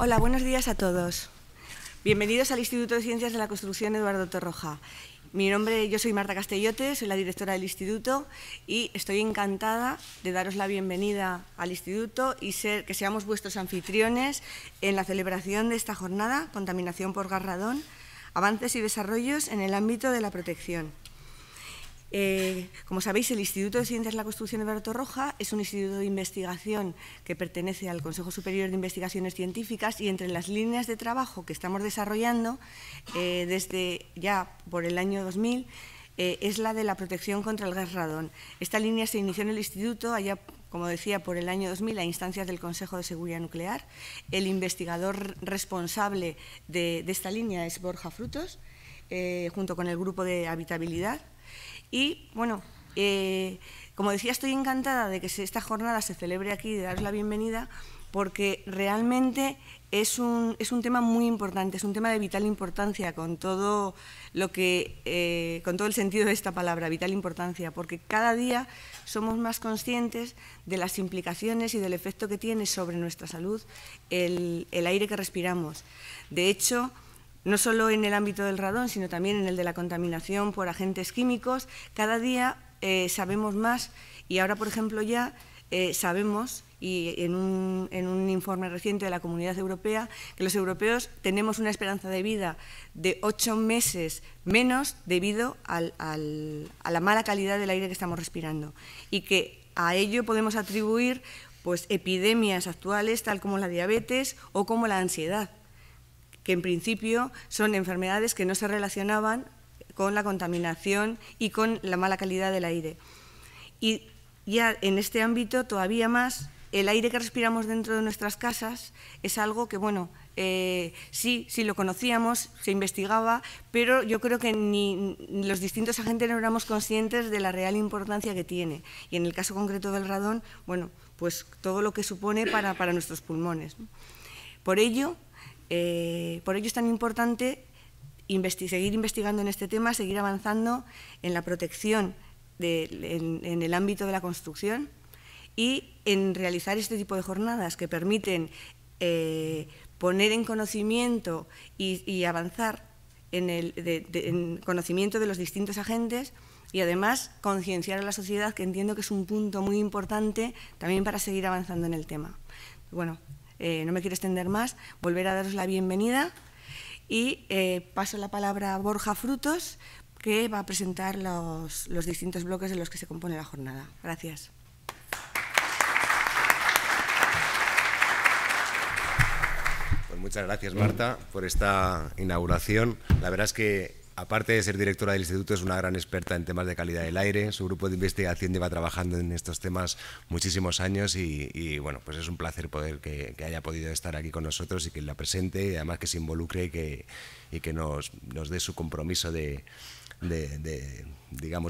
Hola, buenos días a todos. Bienvenidos al Instituto de Ciencias de la Construcción Eduardo Torroja. Yo soy Marta Castellote, soy la directora del Instituto y estoy encantada de daros la bienvenida al Instituto y que seamos vuestros anfitriones en la celebración de esta jornada, Contaminación por Gas Radón, Avances y Desarrollos en el ámbito de la protección. Como sabéis, el Instituto de Ciencias de la Construcción Eduardo Torroja es un instituto de investigación que pertenece al Consejo Superior de Investigaciones Científicas y entre las líneas de trabajo que estamos desarrollando desde ya por el año 2000 es la de la protección contra el gas radón. Esta línea se inició en el instituto allá, como decía, por el año 2000 a instancias del Consejo de Seguridad Nuclear. El investigador responsable de esta línea es Borja Frutos, junto con el grupo de habitabilidad. Y, bueno, como decía, estoy encantada de que esta jornada se celebre aquí y de daros la bienvenida porque realmente es un tema muy importante, es un tema de vital importancia con todo lo que, con todo el sentido de esta palabra, vital importancia, porque cada día somos más conscientes de las implicaciones y del efecto que tiene sobre nuestra salud el aire que respiramos. De hecho, no solo en el ámbito del radón, sino también en el de la contaminación por agentes químicos. Cada día sabemos más y ahora, por ejemplo, ya sabemos, y en un informe reciente de la Comunidad Europea, que los europeos tenemos una esperanza de vida de 8 meses menos debido a la mala calidad del aire que estamos respirando. Y que a ello podemos atribuir pues, epidemias actuales, tal como la diabetes o como la ansiedad, que en principio son enfermedades que no se relacionaban con la contaminación y con la mala calidad del aire. Y ya en este ámbito todavía más, el aire que respiramos dentro de nuestras casas es algo que, bueno, sí lo conocíamos, se investigaba, pero yo creo que ni los distintos agentes no éramos conscientes de la real importancia que tiene. Y en el caso concreto del radón, bueno, pues todo lo que supone para nuestros pulmones, ¿no? Por ello es tan importante seguir investigando en este tema, seguir avanzando en la protección en el ámbito de la construcción y en realizar este tipo de jornadas que permiten poner en conocimiento y avanzar en conocimiento de los distintos agentes y, además, concienciar a la sociedad, que entiendo que es un punto muy importante también para seguir avanzando en el tema. Bueno, no me quiero extender más, volver a daros la bienvenida y paso la palabra a Borja Frutos, que va a presentar los distintos bloques de los que se compone la jornada. Gracias. Pues muchas gracias, Marta, por esta inauguración. La verdad es que, aparte de ser directora del instituto, es una gran experta en temas de calidad del aire. Su grupo de investigación lleva trabajando en estos temas muchísimos años y bueno, pues es un placer poder que haya podido estar aquí con nosotros y que la presente y además que se involucre y que nos dé su compromiso de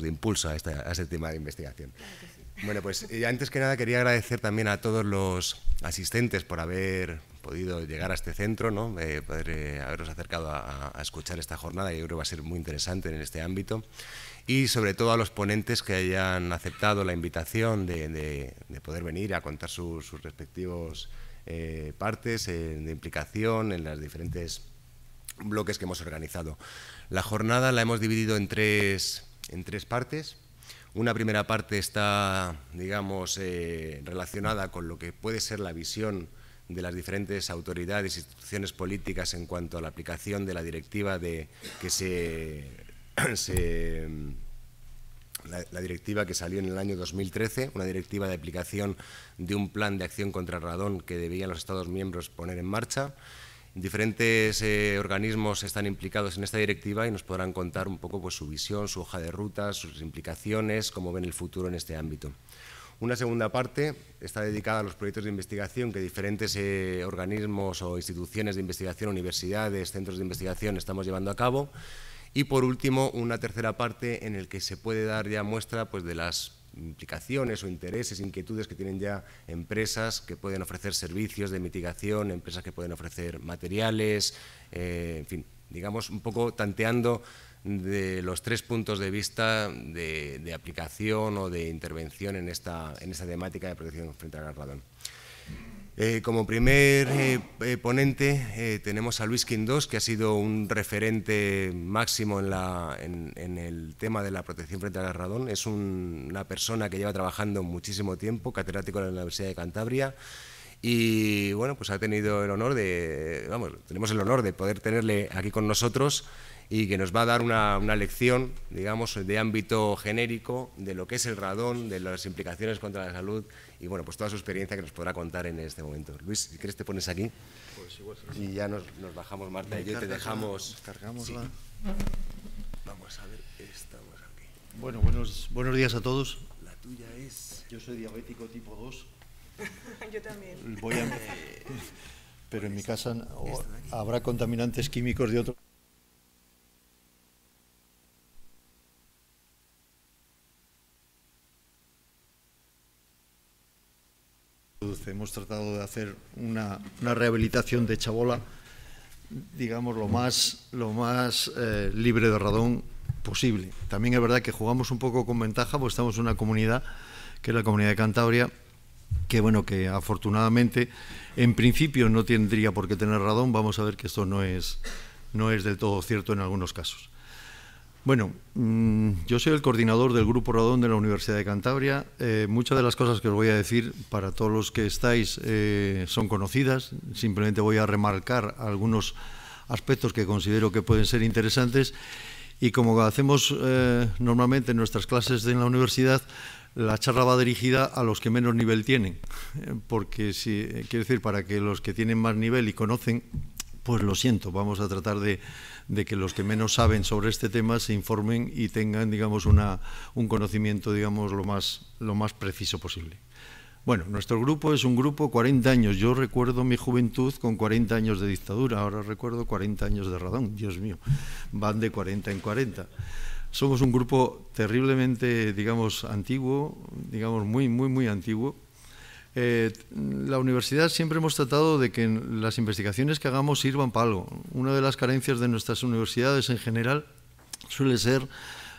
impulso a este tema de investigación. Claro que sí. Bueno, pues antes que nada quería agradecer también a todos los asistentes por haber podido llegar a este centro, ¿no? Poder haberos acercado a escuchar esta jornada, que yo creo que va a ser muy interesante en este ámbito, y sobre todo a los ponentes que hayan aceptado la invitación de poder venir a contar sus respectivos partes de implicación en las diferentes bloques que hemos organizado. La jornada la hemos dividido en tres partes. Una primera parte está, digamos, relacionada con lo que puede ser la visión de las diferentes autoridades e instituciones políticas en cuanto a la aplicación de la directiva la directiva que salió en el año 2013, una directiva de aplicación de un plan de acción contra el radón que debían los Estados miembros poner en marcha. Diferentes organismos están implicados en esta directiva y nos podrán contar un poco pues, su visión, su hoja de ruta, sus implicaciones, cómo ven el futuro en este ámbito. Una segunda parte está dedicada a los proyectos de investigación que diferentes organismos o instituciones de investigación, universidades, centros de investigación estamos llevando a cabo. Y, por último, una tercera parte en la que se puede dar ya muestra pues, de las implicaciones o intereses, inquietudes que tienen ya empresas que pueden ofrecer servicios de mitigación, empresas que pueden ofrecer materiales, en fin, digamos un poco tanteando de los tres puntos de vista de aplicación o de intervención en esta temática de protección frente al gas radón. Como primer ponente tenemos a Luis Quindós, que ha sido un referente máximo en el tema de la protección frente al radón. Es una persona que lleva trabajando muchísimo tiempo, catedrático de la Universidad de Cantabria, y bueno, pues ha tenido el honor de, vamos, tenemos el honor de poder tenerle aquí con nosotros y que nos va a dar una lección, digamos, de ámbito genérico de lo que es el radón, de las implicaciones contra la salud y, bueno, pues toda su experiencia que nos podrá contar en este momento. Luis, si quieres te pones aquí y ya nos bajamos, Marta y yo, y te dejamos… Sí. Vamos a ver, estamos aquí. Bueno, buenos días a todos. La tuya es… Yo soy diabético tipo 2. Yo también. Voy a… Pero en mi casa habrá contaminantes químicos de otro… Hemos tratado de hacer una rehabilitación de chabola, digamos, lo más libre de radón posible. También es verdad que jugamos un poco con ventaja, porque estamos en una comunidad, que es la Comunidad de Cantabria, que bueno, que afortunadamente en principio no tendría por qué tener radón. Vamos a ver que esto no es del todo cierto en algunos casos. Bueno, yo soy el coordinador del Grupo Radón de la Universidad de Cantabria. Muchas de las cosas que os voy a decir, para todos los que estáis, son conocidas. Simplemente voy a remarcar algunos aspectos que considero que pueden ser interesantes. Y como hacemos normalmente en nuestras clases en la universidad, la charla va dirigida a los que menos nivel tienen. Porque, quiero decir, para que los que tienen más nivel y conocen, pues lo siento, vamos a tratar de que los que menos saben sobre este tema se informen y tengan, digamos, un conocimiento, digamos, lo más preciso posible. Bueno, nuestro grupo es un grupo 40 años. Yo recuerdo mi juventud con 40 años de dictadura, ahora recuerdo 40 años de radón, Dios mío, van de 40 en 40. Somos un grupo terriblemente, digamos, antiguo, digamos, muy antiguo. La universidad siempre hemos tratado de que las investigaciones que hagamos sirvan para algo. Una de las carencias de nuestras universidades en general suele ser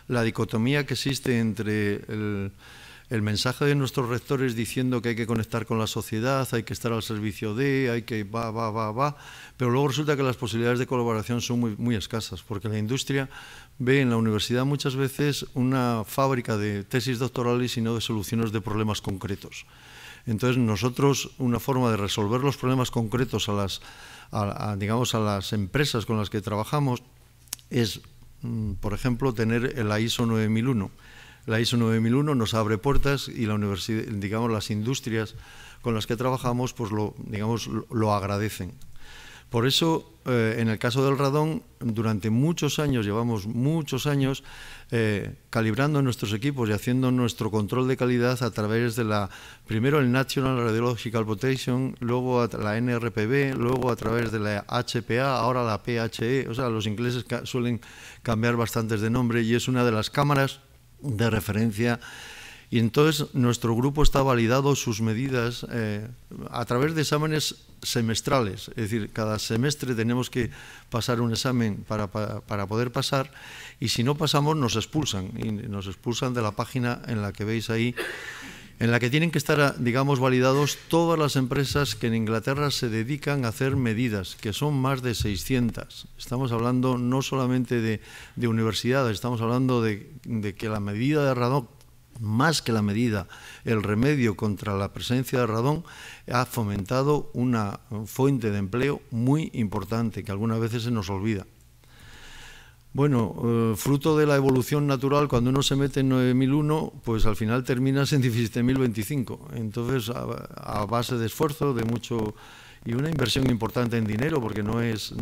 la dicotomía que existe entre el mensaje de nuestros rectores diciendo que hay que conectar con la sociedad, hay que estar al servicio de, hay que va, pero luego resulta que las posibilidades de colaboración son muy escasas, porque la industria ve en la universidad muchas veces una fábrica de tesis doctorales y no de soluciones de problemas concretos. Entonces, nosotros, una forma de resolver los problemas concretos digamos, a las empresas con las que trabajamos es, por ejemplo, tener la ISO 9001. La ISO 9001 nos abre puertas y la universidad, digamos, las industrias con las que trabajamos, pues lo agradecen. Por eso, en el caso del radón, durante muchos años, llevamos muchos años calibrando nuestros equipos y haciendo nuestro control de calidad a través de primero el National Radiological Protection, luego la NRPB, luego a través de la HPA, ahora la PHE. O sea, los ingleses suelen cambiar bastantes de nombre y es una de las cámaras de referencia. Y entonces nuestro grupo está validado sus medidas a través de exámenes semestrales, es decir, cada semestre tenemos que pasar un examen para poder pasar, y si no pasamos nos expulsan, y nos expulsan de la página en la que veis ahí, en la que tienen que estar, digamos, validados todas las empresas que en Inglaterra se dedican a hacer medidas, que son más de 600. Estamos hablando no solamente de universidades, estamos hablando de que la medida de radón, más que la medida, el remedio contra la presencia de radón, ha fomentado una fuente de empleo muy importante, que algunas veces se nos olvida. Bueno, fruto de la evolución natural, cuando uno se mete en 9001, pues al final terminas en 17.025. Entonces, a base de esfuerzo, de mucho, y una inversión importante en dinero, porque no es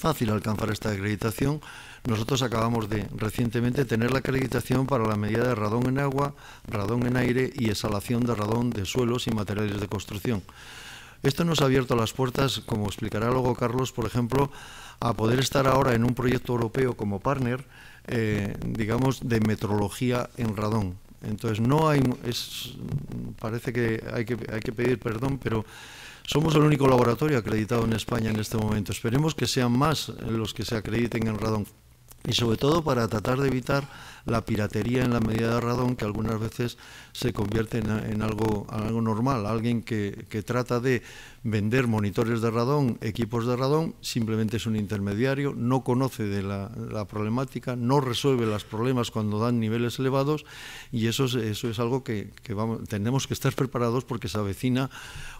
fácil alcanzar esta acreditación. Nosotros acabamos de recientemente tener la acreditación para la medida de radón en agua, radón en aire y exhalación de radón de suelos y materiales de construcción. Esto nos ha abierto las puertas, como explicará luego Carlos, por ejemplo, a poder estar ahora en un proyecto europeo como partner, digamos, de metrología en radón. Entonces, parece que hay que pedir perdón, pero somos el único laboratorio acreditado en España en este momento. Esperemos que sean más los que se acrediten en radón. y sobre todo para tratar de evitar la piratería en la medida de radón, que algunas veces se convierte en algo normal. Alguien que trata de vender monitores de radón, equipos de radón, simplemente es un intermediario, no conoce de la problemática, no resuelve los problemas cuando dan niveles elevados, y eso es algo que tenemos que estar preparados porque se avecina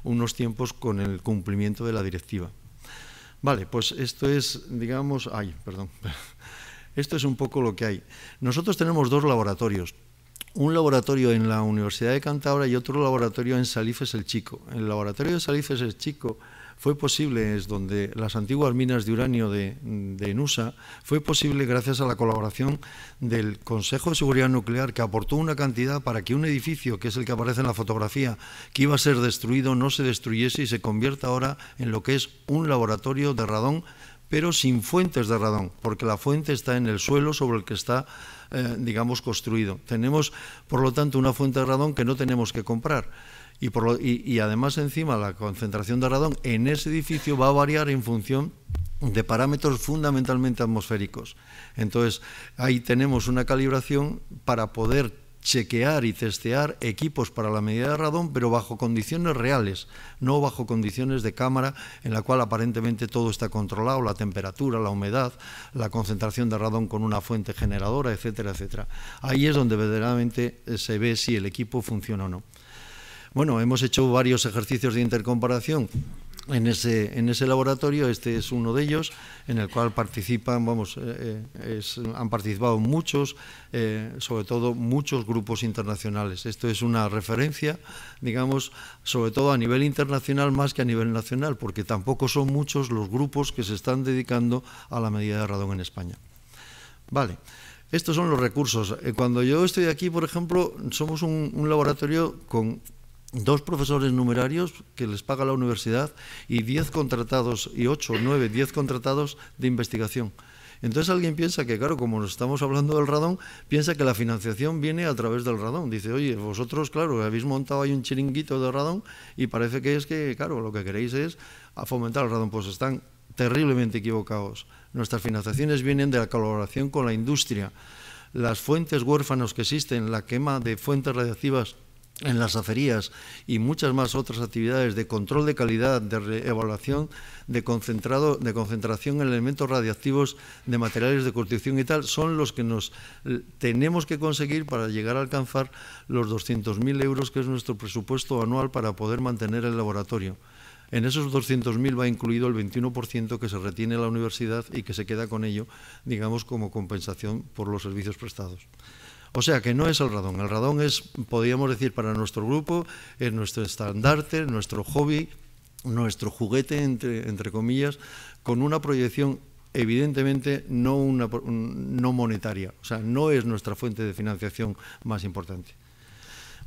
unos tiempos con el cumplimiento de la directiva. Vale, pues esto es, digamos, esto es un poco lo que hay. Nosotros tenemos dos laboratorios, un laboratorio en la Universidad de Cantabria y otro laboratorio en Saelices el Chico. El laboratorio de Saelices el Chico fue posible, es donde las antiguas minas de uranio de Enusa, fue posible gracias a la colaboración del Consejo de Seguridad Nuclear, que aportó una cantidad para que un edificio, que es el que aparece en la fotografía, que iba a ser destruido, no se destruyese y se convierta ahora en lo que es un laboratorio de radón, pero sin fuentes de radón, porque la fuente está en el suelo sobre el que está, digamos, construido. Tenemos, por lo tanto, una fuente de radón que no tenemos que comprar. Y además, encima, la concentración de radón en ese edificio va a variar en función de parámetros fundamentalmente atmosféricos. Entonces, ahí tenemos una calibración para poder chequear y testear equipos para la medida de radón, pero bajo condiciones reales, no bajo condiciones de cámara en la cual aparentemente todo está controlado, la temperatura, la humedad, la concentración de radón con una fuente generadora, etcétera, etcétera. Ahí es donde verdaderamente se ve si el equipo funciona o no. Bueno, hemos hecho varios ejercicios de intercomparación en ese laboratorio. Este es uno de ellos, en el cual participan, han participado muchos, sobre todo muchos grupos internacionales. Esto es una referencia, digamos, sobre todo a nivel internacional más que a nivel nacional, porque tampoco son muchos los grupos que se están dedicando a la medida de radón en España. Vale. Estos son los recursos. Cuando yo estoy aquí, por ejemplo, somos un laboratorio con dos profesores numerarios que les paga la universidad y 10 contratados, y 10 contratados de investigación. Entonces alguien piensa que, claro, como nos estamos hablando del radón, piensa que la financiación viene a través del radón. Dice, oye, vosotros, claro, habéis montado ahí un chiringuito de radón y parece que es que, claro, lo que queréis es fomentar el radón. Pues están terriblemente equivocados. Nuestras financiaciones vienen de la colaboración con la industria. Las fuentes huérfanas que existen, la quema de fuentes radiactivas en las acerías y muchas más otras actividades de control de calidad, de evaluación, de concentración en elementos radiactivos, de materiales de construcción y tal, son los que nos tenemos que conseguir para llegar a alcanzar los 200.000 euros que es nuestro presupuesto anual para poder mantener el laboratorio. En esos 200.000 va incluido el 21% que se retiene la universidad y que se queda con ello, digamos, como compensación por los servicios prestados. O sea que no es el radón es, podríamos decir, para nuestro grupo, es nuestro estandarte, nuestro hobby, nuestro juguete, entre comillas, con una proyección evidentemente no monetaria, o sea, no es nuestra fuente de financiación más importante.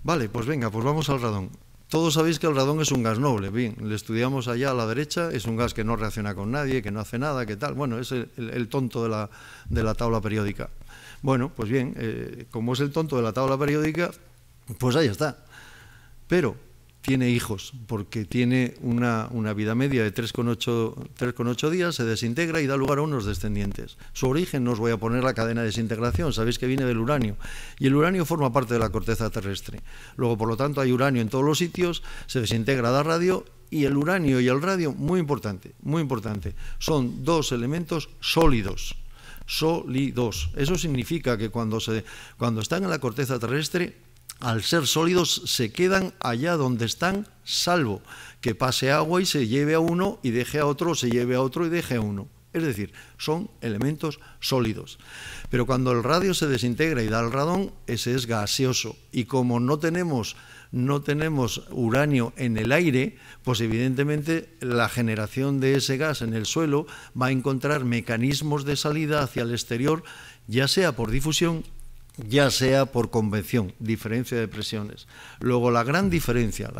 Vale, pues venga, pues vamos al radón. Todos sabéis que el radón es un gas noble, bien, le estudiamos allá a la derecha, es un gas que no reacciona con nadie, que no hace nada, que tal, bueno, es el tonto de la tabla periódica. Bueno, pues bien, como es el tonto de la tabla periódica, pues ahí está. Pero tiene hijos, porque tiene una vida media de 3,8 días, se desintegra y da lugar a unos descendientes. Su origen, no os voy a poner la cadena de desintegración, sabéis que viene del uranio. Y el uranio forma parte de la corteza terrestre. Luego, por lo tanto, hay uranio en todos los sitios, se desintegra, da radio. Y el uranio y el radio, muy importante, son dos elementos sólidos. Sólidos. Eso significa que cuando están en la corteza terrestre, al ser sólidos, se quedan allá donde están, salvo que pase agua y se lleve a uno y deje a otro, se lleve a otro y deje a uno. Es decir, son elementos sólidos. Pero cuando el radio se desintegra y da el radón, ese es gaseoso. Y como no tenemos uranio en el aire, pues evidentemente la generación de ese gas en el suelo va a encontrar mecanismos de salida hacia el exterior, ya sea por difusión, ya sea por convección, diferencia de presiones. Luego la gran diferencia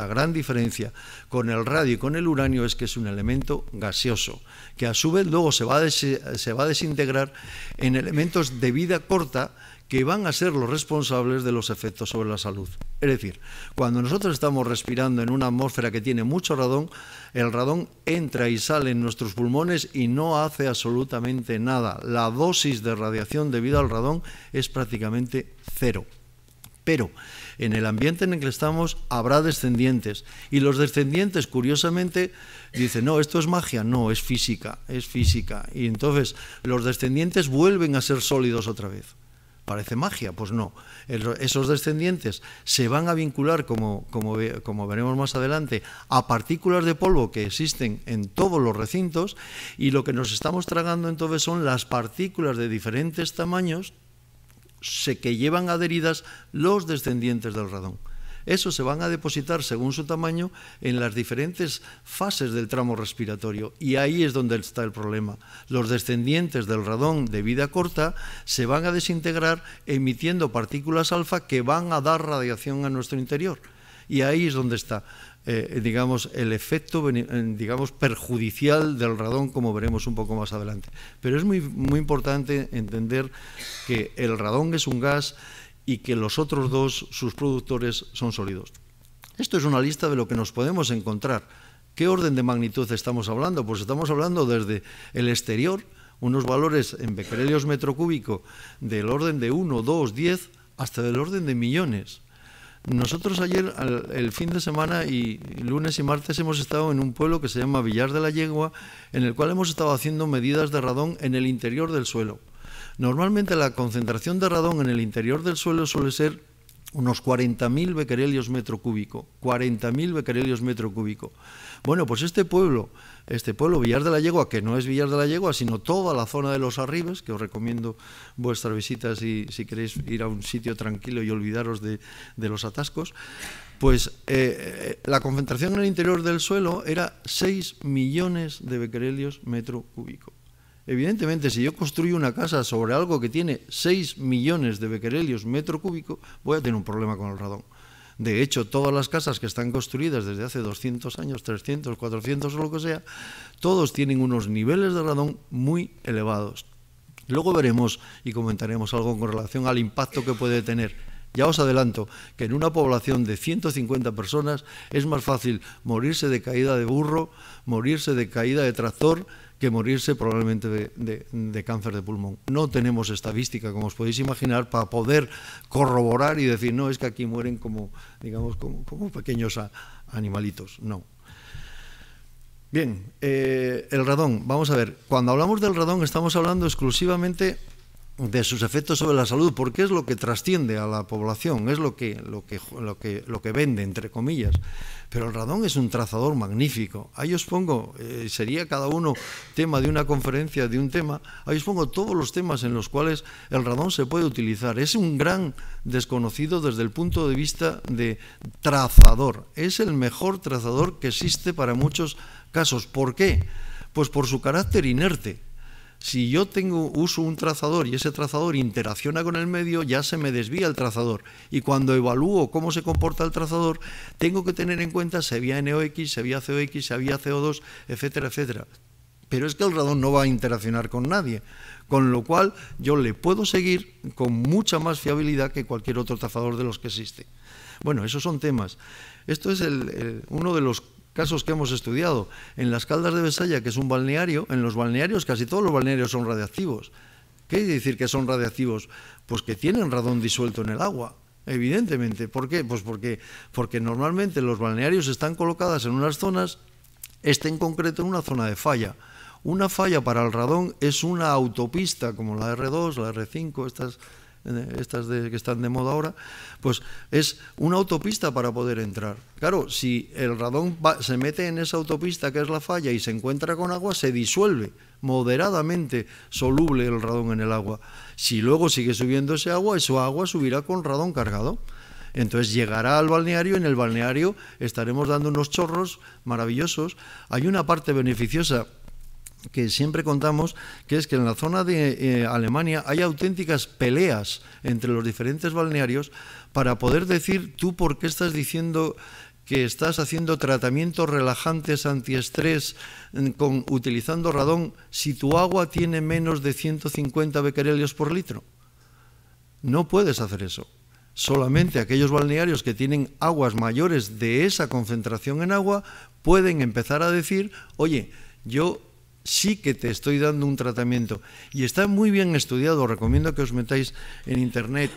con el radio y con el uranio es que es un elemento gaseoso, que a su vez luego se va a desintegrar en elementos de vida corta, que van a ser los responsables de los efectos sobre la salud. Es decir, cuando nosotros estamos respirando en una atmósfera que tiene mucho radón, el radón entra y sale en nuestros pulmones y no hace absolutamente nada. La dosis de radiación debida al radón es prácticamente cero. Pero en el ambiente en el que estamos habrá descendientes. Y los descendientes, curiosamente, dicen, no, esto es magia. No, es física, es física. Y entonces los descendientes vuelven a ser sólidos otra vez. ¿Parece magia? Pues no. Esos descendientes se van a vincular, como veremos más adelante, a partículas de polvo que existen en todos los recintos, y lo que nos estamos tragando entonces son las partículas de diferentes tamaños que llevan adheridas los descendientes del radón. Esos se van a depositar, según su tamaño, en las diferentes fases del tramo respiratorio. Y ahí es donde está el problema. Los descendientes del radón de vida corta se van a desintegrar emitiendo partículas alfa que van a dar radiación a nuestro interior. Y ahí es donde está, digamos, el efecto, digamos, perjudicial del radón, como veremos un poco más adelante. Pero es muy, muy importante entender que el radón es un gas y que los otros dos, sus productores, son sólidos. Esto es una lista de lo que nos podemos encontrar. ¿Qué orden de magnitud estamos hablando? Pues estamos hablando desde el exterior, unos valores en becquerelios metro cúbico del orden de 1, 2, 10, hasta del orden de millones. Nosotros ayer, el fin de semana, y lunes y martes, hemos estado en un pueblo que se llama Villar de la Yegua, en el cual hemos estado haciendo medidas de radón en el interior del suelo. Normalmente la concentración de radón en el interior del suelo suele ser unos 40.000 becquerelios metro cúbico. 40.000 becquerelios metro cúbico. Bueno, pues este pueblo, Villar de la Yegua, que no es Villar de la Yegua, sino toda la zona de Los Arribes, que os recomiendo vuestra visita si queréis ir a un sitio tranquilo y olvidaros de los atascos, pues la concentración en el interior del suelo era 6 millones de becquerelios metro cúbico. Evidentemente, si yo construyo una casa sobre algo que tiene 6 millones de becquerelios metro cúbico, voy a tener un problema con el radón. De hecho, todas las casas que están construidas desde hace 200 años, 300, 400 o lo que sea, todos tienen unos niveles de radón muy elevados. Luego veremos y comentaremos algo con relación al impacto que puede tener. Ya os adelanto que en una población de 150 personas es más fácil morirse de caída de burro, morirse de caída de tractor, que morirse probablemente de cáncer de pulmón. No tenemos estadística, como os podéis imaginar, para poder corroborar y decir, no, es que aquí mueren como pequeños animalitos. No. Bien, el radón. Vamos a ver, cuando hablamos del radón estamos hablando exclusivamente de sus efectos sobre la salud, porque es lo que trasciende a la población, es lo que vende, entre comillas. Pero el radón es un trazador magnífico. Ahí os pongo, sería cada uno tema de una conferencia, de un tema, ahí os pongo todos los temas en los cuales el radón se puede utilizar. Es un gran desconocido desde el punto de vista de trazador. Es el mejor trazador que existe para muchos casos. ¿Por qué? Pues por su carácter inerte. Si yo uso un trazador y ese trazador interacciona con el medio, ya se me desvía el trazador. Y cuando evalúo cómo se comporta el trazador, tengo que tener en cuenta si había NOx, si había COx, si había CO2, etcétera, etcétera. Pero es que el radón no va a interaccionar con nadie, con lo cual yo le puedo seguir con mucha más fiabilidad que cualquier otro trazador de los que existe. Bueno, esos son temas. Esto es uno de los casos que hemos estudiado. En las Caldas de Besaya, que es un balneario, en los balnearios, casi todos los balnearios son radiactivos. ¿Qué quiere decir que son radiactivos? Pues que tienen radón disuelto en el agua, evidentemente. ¿Por qué? Pues porque normalmente los balnearios están colocadas en unas zonas, en concreto en una zona de falla. Una falla para el radón es una autopista como la R2, la R5, estas que están de moda ahora, pues es una autopista para poder entrar. Claro, si el radón se mete en esa autopista que es la falla y se encuentra con agua, se disuelve moderadamente soluble el radón en el agua. Si luego sigue subiendo ese agua, esa agua subirá con radón cargado. Entonces llegará al balneario, en el balneario estaremos dando unos chorros maravillosos. Hay una parte beneficiosa que siempre contamos, que es que en la zona de Alemania hay auténticas peleas entre los diferentes balnearios para poder decir, tú por qué estás diciendo que estás haciendo tratamientos relajantes, antiestrés, utilizando radón, si tu agua tiene menos de 150 becquerelios por litro. No puedes hacer eso. Solamente aquellos balnearios que tienen aguas mayores de esa concentración en agua pueden empezar a decir, oye, yo sí que te estoy dando un tratamiento. Y está muy bien estudiado, os recomiendo que os metáis en internet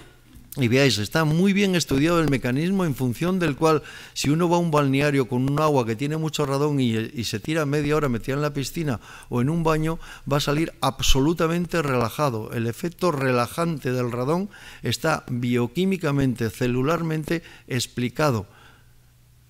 y veáis, está muy bien estudiado el mecanismo en función del cual, si uno va a un balneario con un agua que tiene mucho radón y se tira media hora metida en la piscina o en un baño, va a salir absolutamente relajado. El efecto relajante del radón está bioquímicamente, celularmente explicado.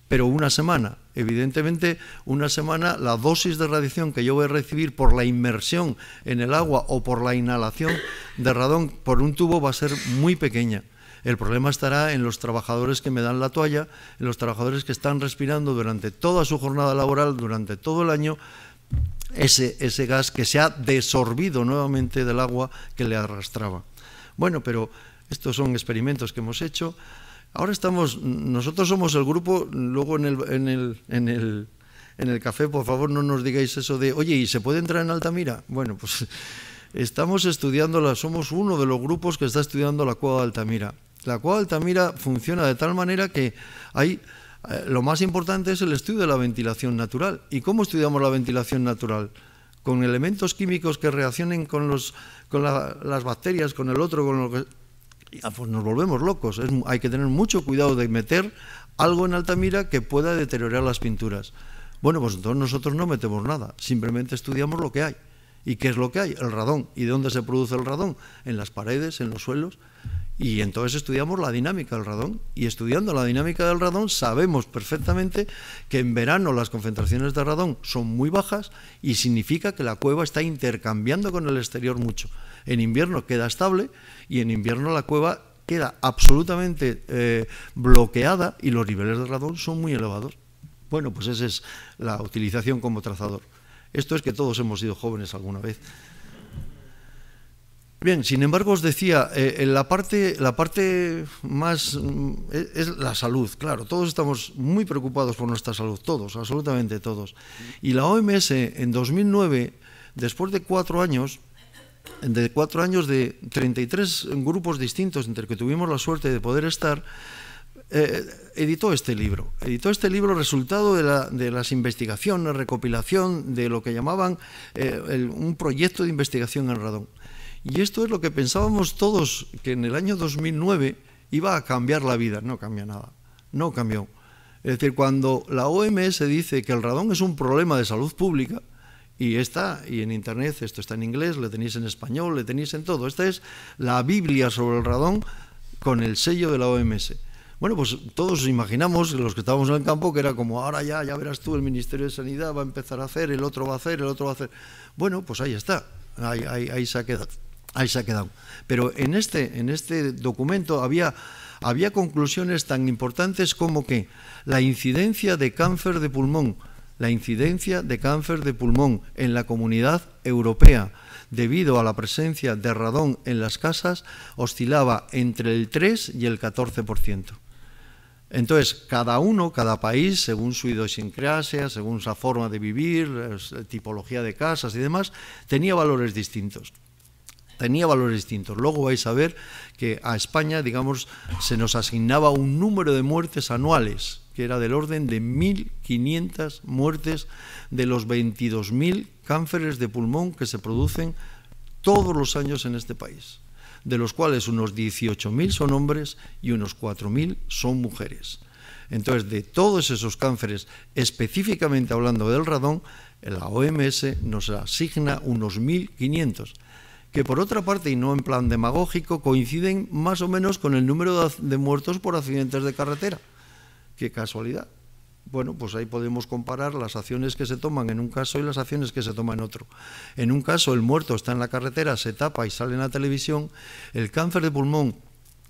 Pero una semana, evidentemente, una semana la dosis de radiación que yo voy a recibir por la inmersión en el agua o por la inhalación de radón por un tubo va a ser muy pequeña. El problema estará en los trabajadores que me dan la toalla, en los trabajadores que están respirando durante toda su jornada laboral, durante todo el año, ese gas que se ha desorbido nuevamente del agua que le arrastraba. Bueno, pero estos son experimentos que hemos hecho. Ahora estamos, nosotros somos el grupo, luego en el café, por favor, no nos digáis eso de, oye, ¿y se puede entrar en Altamira? Bueno, pues estamos estudiándola, somos uno de los grupos que está estudiando la cueva de Altamira. La cueva de Altamira funciona de tal manera que hay, lo más importante es el estudio de la ventilación natural. ¿Y cómo estudiamos la ventilación natural? Con elementos químicos que reaccionen con las bacterias, con el otro, con lo que... Pues nos volvemos locos. Hay que tener mucho cuidado de meter algo en Altamira que pueda deteriorar las pinturas. Bueno, pues entonces nosotros no metemos nada, simplemente estudiamos lo que hay. ¿Y qué es lo que hay? El radón. ¿Y de dónde se produce el radón? En las paredes, en los suelos. Y entonces estudiamos la dinámica del radón. Y estudiando la dinámica del radón sabemos perfectamente que en verano las concentraciones de radón son muy bajas y significa que la cueva está intercambiando con el exterior mucho. En invierno queda estable y en invierno la cueva queda absolutamente bloqueada y los niveles de radón son muy elevados. Bueno, pues esa es la utilización como trazador. Esto es que todos hemos sido jóvenes alguna vez. Bien, sin embargo, os decía, la parte más es la salud. Claro, todos estamos muy preocupados por nuestra salud, todos, absolutamente todos. Y la OMS en 2009, después de 4 años... de 4 años de 33 grupos distintos entre los que tuvimos la suerte de poder estar, editó este libro resultado de las investigaciones, recopilación de lo que llamaban un proyecto de investigación en radón. Y esto es lo que pensábamos todos, que en el año 2009 iba a cambiar la vida. No cambia nada, no cambió. Es decir, cuando la OMS dice que el radón es un problema de salud pública, y en internet, esto está en inglés, lo tenéis en español, lo tenéis en todo. Esta es la Biblia sobre el radón con el sello de la OMS. Bueno, pues todos imaginamos, los que estábamos en el campo, que era como, ahora ya verás tú, el Ministerio de Sanidad va a empezar a hacer, el otro va a hacer, el otro va a hacer. Bueno, pues ahí está, ahí se ha quedado. Ahí se ha quedado. Pero en este documento había conclusiones tan importantes como que la incidencia de cáncer de pulmón, la incidencia de cáncer de pulmón en la Comunidad Europea, debido a la presencia de radón en las casas, oscilaba entre el 3 y el 14%. Entonces, cada país, según su idiosincrasia, según su forma de vivir, tipología de casas y demás, tenía valores distintos. Tenía valores distintos. Luego vais a ver que a España, digamos, se nos asignaba un número de muertes anuales, que era del orden de 1.500 muertes de los 22.000 cánceres de pulmón que se producen todos los años en este país, de los cuales unos 18.000 son hombres y unos 4.000 son mujeres. Entonces, de todos esos cánceres, específicamente hablando del radón, la OMS nos asigna unos 1.500, que por otra parte, y no en plan demagógico, coinciden más o menos con el número de muertos por accidentes de carretera. ¡Qué casualidad! Bueno, pues ahí podemos comparar las acciones que se toman en un caso y las acciones que se toman en otro. En un caso, el muerto está en la carretera, se tapa y sale en la televisión. El cáncer de pulmón,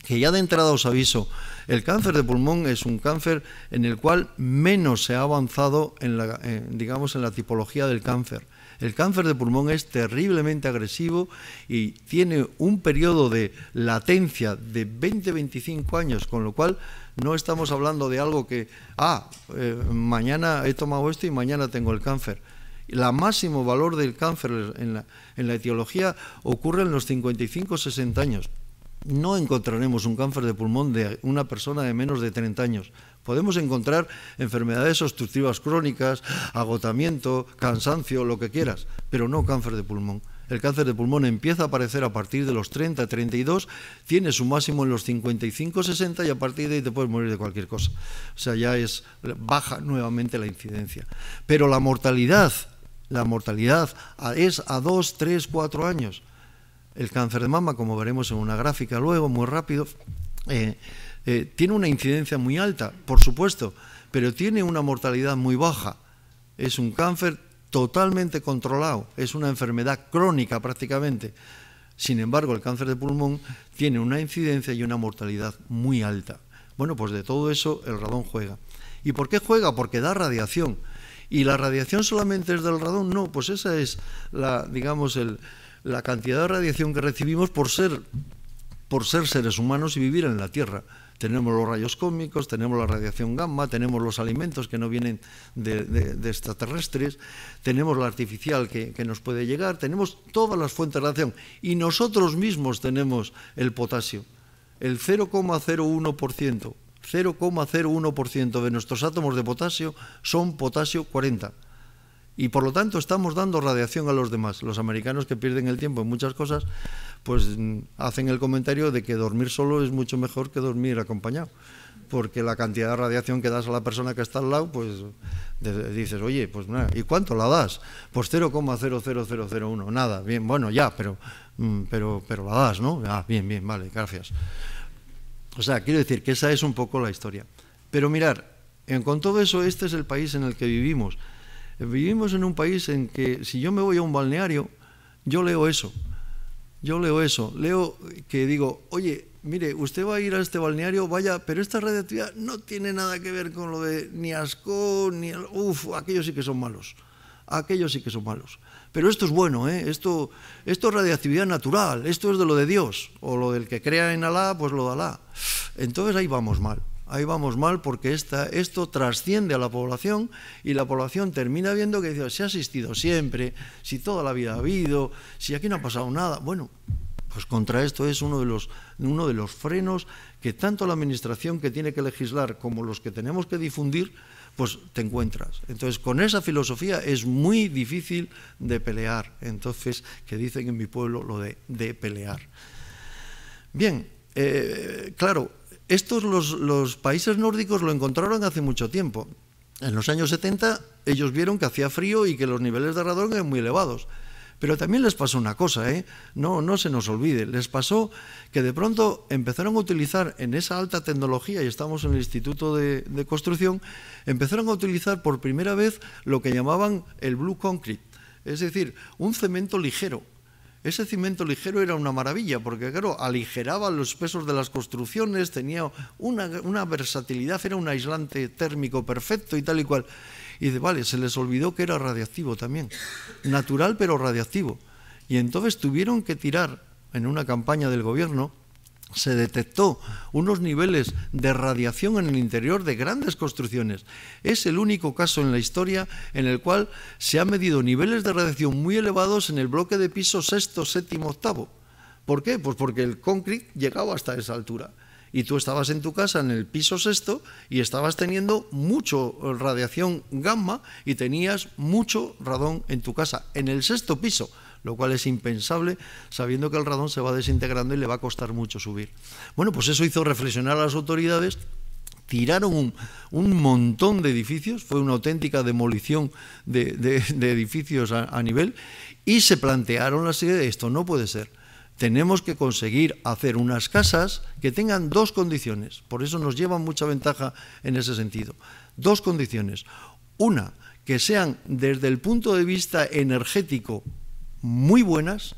que ya de entrada os aviso, el cáncer de pulmón es un cáncer en el cual menos se ha avanzado en la tipología del cáncer. El cáncer de pulmón es terriblemente agresivo y tiene un periodo de latencia de 20-25 años, con lo cual no estamos hablando de algo que, mañana he tomado esto y mañana tengo el cáncer. El máximo valor del cáncer en la etiología ocurre en los 55-60 años. no encontraremos un cáncer de pulmón de una persona de menos de 30 años. Podemos encontrar enfermedades obstructivas crónicas, agotamiento, cansancio, lo que quieras, pero no cáncer de pulmón. El cáncer de pulmón empieza a aparecer a partir de los 30, 32, tiene su máximo en los 55, 60 y a partir de ahí te puedes morir de cualquier cosa. O sea, ya es baja nuevamente la incidencia. Pero la mortalidad es a 2, 3, 4 años. El cáncer de mama, como veremos en una gráfica luego, muy rápido, tiene una incidencia muy alta, por supuesto, pero tiene una mortalidad muy baja. Es un cáncer totalmente controlado, es una enfermedad crónica prácticamente. Sin embargo, el cáncer de pulmón tiene una incidencia y una mortalidad muy alta. Bueno, pues de todo eso el radón juega. ¿Y por qué juega? Porque da radiación. ¿Y la radiación solamente es del radón? No, pues esa es la, digamos, la cantidad de radiación que recibimos por ser seres humanos y vivir en la Tierra. Tenemos los rayos cósmicos, tenemos la radiación gamma, tenemos los alimentos que no vienen de extraterrestres, tenemos la artificial que nos puede llegar, tenemos todas las fuentes de radiación y nosotros mismos tenemos el potasio. El 0,01% de nuestros átomos de potasio son potasio 40. Y por lo tanto estamos dando radiación a los demás. Los americanos, que pierden el tiempo en muchas cosas, pues hacen el comentario de que dormir solo es mucho mejor que dormir acompañado, porque la cantidad de radiación que das a la persona que está al lado, pues dices, oye, pues nada, ¿y cuánto la das? Pues 0,00001, nada, bien, bueno, ya, pero la das, ¿no? Ah, bien, bien, vale, gracias. O sea, quiero decir que esa es un poco la historia. Pero mirar, con todo eso, este es el país en el que vivimos. Vivimos en un país en que, si yo me voy a un balneario, yo leo eso. Yo leo eso. Leo que digo, oye, mire, usted va a ir a este balneario, vaya, pero esta radioactividad no tiene nada que ver con lo de ni asco, ni el... Uf, aquellos sí que son malos. Aquellos sí que son malos. Pero esto es bueno, ¿eh? Esto es radiactividad natural, esto es de lo de Dios, o lo del que crea en Alá, pues lo de Alá. Entonces ahí vamos mal. Ahí vamos mal porque esto trasciende a la población y la población termina viendo que dice, si ha existido siempre, si toda la vida ha habido, si aquí no ha pasado nada. Bueno, pues contra esto es uno de los frenos que tanto la administración que tiene que legislar como los que tenemos que difundir, pues te encuentras. Entonces, con esa filosofía es muy difícil de pelear. Entonces, que dicen en mi pueblo lo de pelear. Bien, claro, estos los países nórdicos lo encontraron hace mucho tiempo. En los años 70 ellos vieron que hacía frío y que los niveles de radón eran muy elevados. Pero también les pasó una cosa, ¿eh? No se nos olvide. Les pasó que de pronto empezaron a utilizar en esa alta tecnología, y estamos en el Instituto de Construcción, empezaron a utilizar por primera vez lo que llamaban el Blue Concrete, es decir, un cemento ligero. Ese cemento ligero era una maravilla porque, claro, aligeraba los pesos de las construcciones, tenía una versatilidad, era un aislante térmico perfecto y tal y cual. Y dice, vale, se les olvidó que era radiactivo también, natural pero radiactivo. Y entonces tuvieron que tirar, en una campaña del gobierno, se detectó unos niveles de radiación en el interior de grandes construcciones. Es el único caso en la historia en el cual se han medido niveles de radiación muy elevados en el bloque de piso 6º, 7º, 8º. ¿Por qué? Pues porque el concrete llegaba hasta esa altura. Y tú estabas en tu casa en el piso 6º y estabas teniendo mucho radiación gamma y tenías mucho radón en tu casa, en el 6º piso. Lo cual es impensable, sabiendo que el radón se va desintegrando y le va a costar mucho subir. Bueno, pues eso hizo reflexionar a las autoridades, tiraron un montón de edificios, fue una auténtica demolición de edificios a nivel, y se plantearon la serie de esto, no puede ser. Tenemos que conseguir hacer unas casas que tengan dos condiciones, por eso nos llevan mucha ventaja en ese sentido. Dos condiciones, una, que sean desde el punto de vista energético, muy buenas,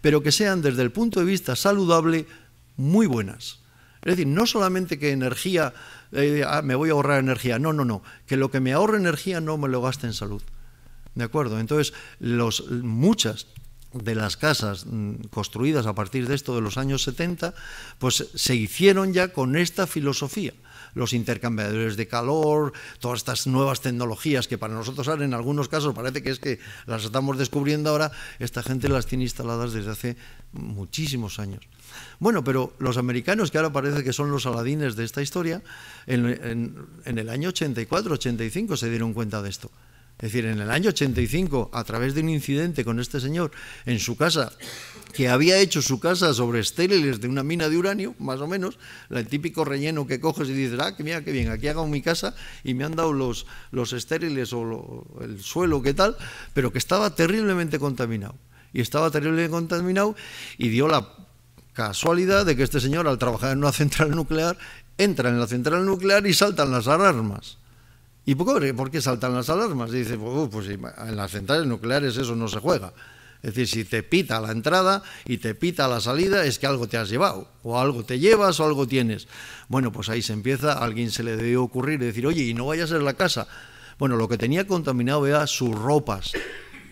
pero que sean desde el punto de vista saludable, muy buenas. Es decir, no solamente que energía, me voy a ahorrar energía, no, que lo que me ahorre energía no me lo gaste en salud. ¿De acuerdo? Entonces, muchas de las casas construidas a partir de esto de los años 70, pues se hicieron ya con esta filosofía. los intercambiadores de calor, todas estas nuevas tecnologías que para nosotros ahora en algunos casos parece que es que las estamos descubriendo ahora, esta gente las tiene instaladas desde hace muchísimos años. Bueno, pero los americanos, que ahora parece que son los aladines de esta historia, en el año 84-85 se dieron cuenta de esto. Es decir, en el año 85, a través de un incidente con este señor en su casa, que había hecho su casa sobre estériles de una mina de uranio, más o menos, el típico relleno que coges y dices, ah, mira, qué bien, aquí hago mi casa y me han dado los estériles o el suelo, qué tal, pero que estaba terriblemente contaminado. Y estaba terriblemente contaminado y dio la casualidad de que este señor, al trabajar en una central nuclear, entra en la central nuclear y saltan las alarmas. ¿Y por qué saltan las alarmas? Y dice, pues en las centrales nucleares eso no se juega. Es decir, si te pita la entrada y te pita la salida, es que algo te has llevado, o algo te llevas o algo tienes. Bueno, pues ahí se empieza, a alguien se le debió ocurrir y decir, oye, y no vaya a ser la casa. Bueno, lo que tenía contaminado era sus ropas.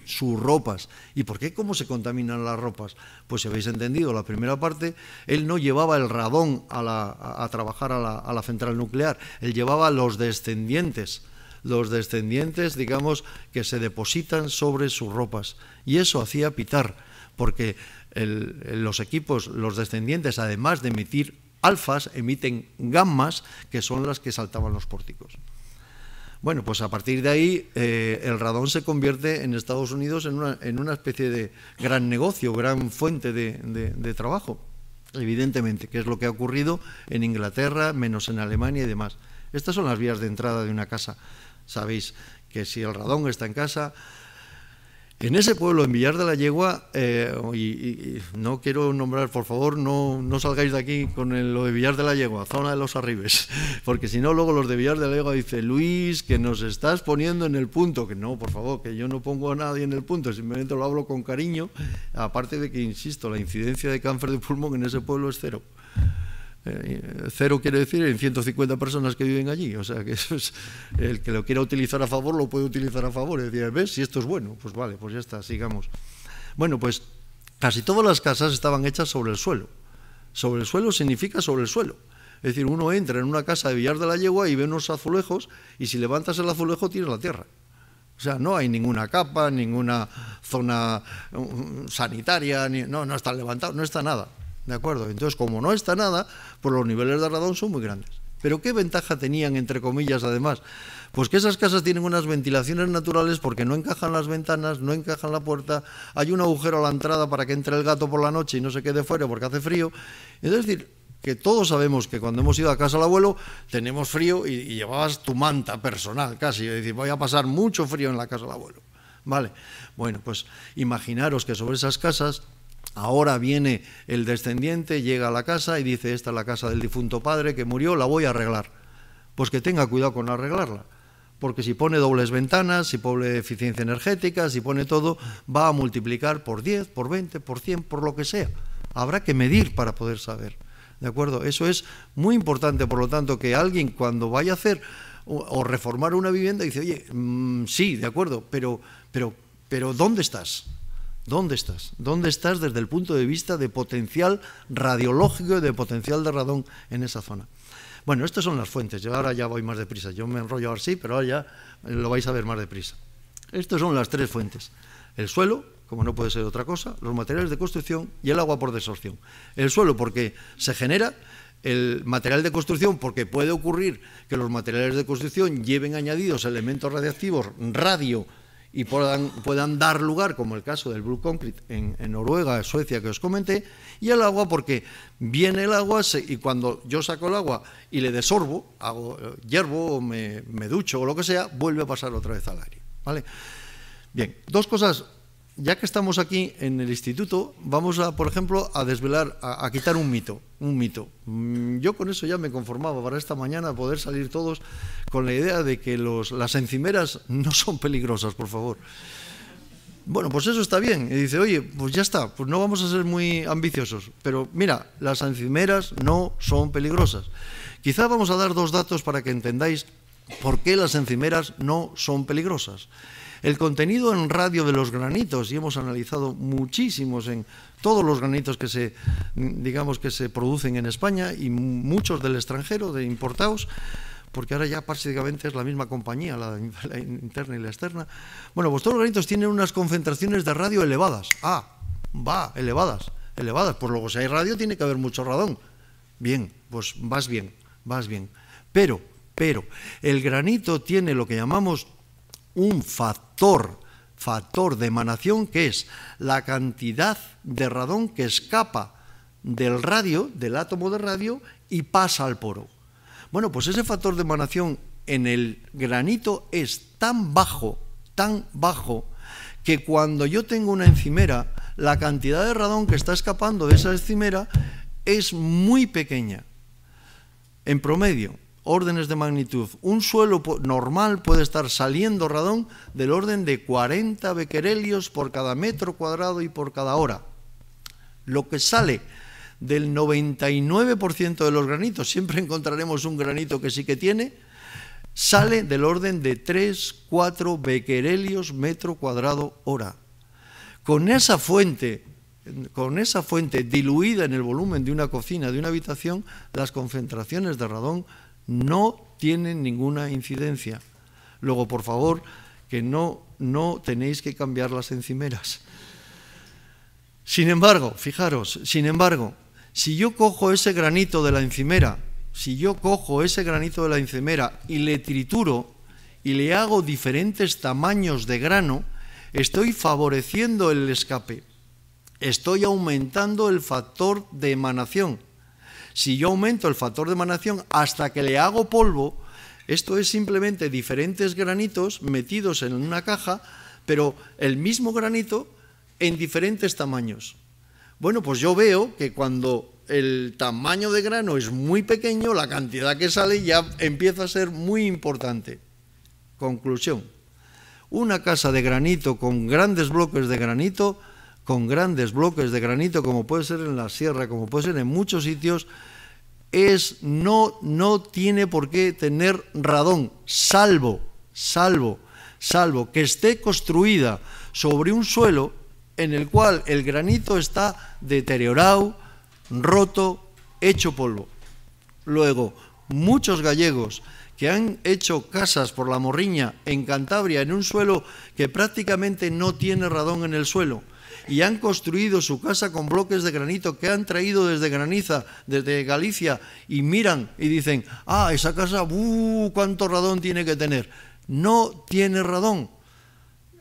Sus ropas. ¿Y por qué? ¿Cómo se contaminan las ropas? Pues si habéis entendido la primera parte, él no llevaba el radón a trabajar a la central nuclear, él llevaba los descendientes, digamos, que se depositan sobre sus ropas. Y eso hacía pitar, porque los equipos, los descendientes, además de emitir alfas, emiten gammas, que son las que saltaban los pórticos. Bueno, pues a partir de ahí el radón se convierte en Estados Unidos en una especie de gran negocio, gran fuente de trabajo, evidentemente, que es lo que ha ocurrido en Inglaterra, menos en Alemania y demás. Estas son las vías de entrada de una casa. Sabéis que si el radón está en casa... En ese pueblo, en Villar de la Yegua, y no quiero nombrar, por favor, no salgáis de aquí con lo de Villar de la Yegua, zona de Los Arribes, porque si no, luego los de Villar de la Yegua dicen, Luis, que nos estás poniendo en el punto, que no, por favor, que yo no pongo a nadie en el punto, simplemente lo hablo con cariño, aparte de que, insisto, la incidencia de cáncer de pulmón en ese pueblo es cero. Cero quiere decir en 150 personas que viven allí, o sea que eso es, el que lo quiera utilizar a favor lo puede utilizar a favor, y decir, ¿ves? Si esto es bueno, pues vale, pues ya está, sigamos. Bueno, pues casi todas las casas estaban hechas sobre el suelo. Sobre el suelo significa sobre el suelo. Es decir, uno entra en una casa de Villar de la Yegua y ve unos azulejos, y si levantas el azulejo tienes la tierra. O sea, no hay ninguna capa, ninguna zona sanitaria, no está levantado, no está nada. ¿De acuerdo? Entonces, como no está nada, pues los niveles de radón son muy grandes. ¿Pero qué ventaja tenían, entre comillas, además? Pues que esas casas tienen unas ventilaciones naturales porque no encajan las ventanas, no encajan la puerta, hay un agujero a la entrada para que entre el gato por la noche y no se quede fuera porque hace frío. Es decir, que todos sabemos que cuando hemos ido a casa del abuelo tenemos frío y llevabas tu manta personal casi. Es decir, voy a pasar mucho frío en la casa del abuelo. ¿Vale? Bueno, pues imaginaros que sobre esas casas... Ahora viene el descendiente, llega a la casa y dice, esta es la casa del difunto padre que murió, la voy a arreglar. Pues que tenga cuidado con arreglarla, porque si pone dobles ventanas, si pone eficiencia energética, si pone todo, va a multiplicar por 10, por 20, por 100, por lo que sea. Habrá que medir para poder saber, ¿de acuerdo? Eso es muy importante, por lo tanto, que alguien cuando vaya a hacer o reformar una vivienda dice, oye, sí, de acuerdo, pero ¿dónde estás? ¿Dónde estás? ¿Dónde estás desde el punto de vista de potencial radiológico y de potencial de radón en esa zona? Bueno, estas son las fuentes. Yo ahora ya voy más deprisa. Yo me enrollo ahora sí, pero ahora ya lo vais a ver más deprisa. Estas son las tres fuentes. El suelo, como no puede ser otra cosa, los materiales de construcción y el agua por desorción. El suelo porque se genera, el material de construcción porque puede ocurrir que los materiales de construcción lleven añadidos elementos radiactivos, radio, y puedan dar lugar, como el caso del Blue Concrete en Noruega, Suecia, que os comenté, y el agua, porque viene el agua y cuando yo saco el agua y le desorbo, hago hiervo, me ducho o lo que sea, vuelve a pasar otra vez al aire, ¿vale? Bien, dos cosas, ya que estamos aquí en el instituto, vamos a, por ejemplo, a desvelar, a quitar un mito, Yo con eso ya me conformaba para esta mañana poder salir todos con la idea de que las encimeras no son peligrosas, por favor. Bueno, pues eso está bien. Y dice, oye, pues ya está, pues no vamos a ser muy ambiciosos. Pero mira, las encimeras no son peligrosas. Quizá vamos a dar dos datos para que entendáis por qué las encimeras no son peligrosas. El contenido en radio de los granitos, y hemos analizado muchísimos en todos los granitos que se, digamos, que se producen en España y muchos del extranjero, de importados, porque ahora ya prácticamente es la misma compañía, la interna y la externa. Bueno, pues todos los granitos tienen unas concentraciones de radio elevadas. Ah, va, elevadas. Pues luego, si hay radio, tiene que haber mucho radón. Bien, pues vas bien. Pero el granito tiene lo que llamamos un factor de emanación, que es la cantidad de radón que escapa del radio, del átomo de radio, y pasa al poro. Bueno, pues ese factor de emanación en el granito es tan bajo, que cuando yo tengo una encimera, la cantidad de radón que está escapando de esa encimera es muy pequeña. En promedio, órdenes de magnitud, un suelo normal puede estar saliendo radón del orden de 40 becquerelios por cada metro cuadrado y por cada hora. Lo que sale del 99% de los granitos, siempre encontraremos un granito que sí que tiene, sale del orden de 3, 4 becquerelios metro cuadrado hora. Con esa fuente diluida en el volumen de una cocina, de una habitación, las concentraciones de radón no tienen ninguna incidencia. Luego, por favor, que no tenéis que cambiar las encimeras. Sin embargo, fijaros, si yo cojo ese granito de la encimera, y le trituro y le hago diferentes tamaños de grano, estoy favoreciendo el escape. Estoy aumentando el factor de emanación. Si yo aumento el factor de emanación hasta que le hago polvo, esto es simplemente diferentes granitos metidos en una caja, pero el mismo granito en diferentes tamaños. Bueno, pues yo veo que cuando el tamaño de grano es muy pequeño, la cantidad que sale ya empieza a ser muy importante. Conclusión: una casa de granito con grandes bloques de granito, como puede ser en la sierra, como puede ser en muchos sitios, no tiene por qué tener radón, salvo que esté construida sobre un suelo en el cual el granito está deteriorado, roto, hecho polvo. Luego, muchos gallegos que han hecho casas por la Morriña en Cantabria en un suelo que prácticamente no tiene radón en el suelo, y han construido su casa con bloques de granito que han traído desde Galicia, y miran y dicen: ah, esa casa, cuánto radón tiene que tener. No tiene radón,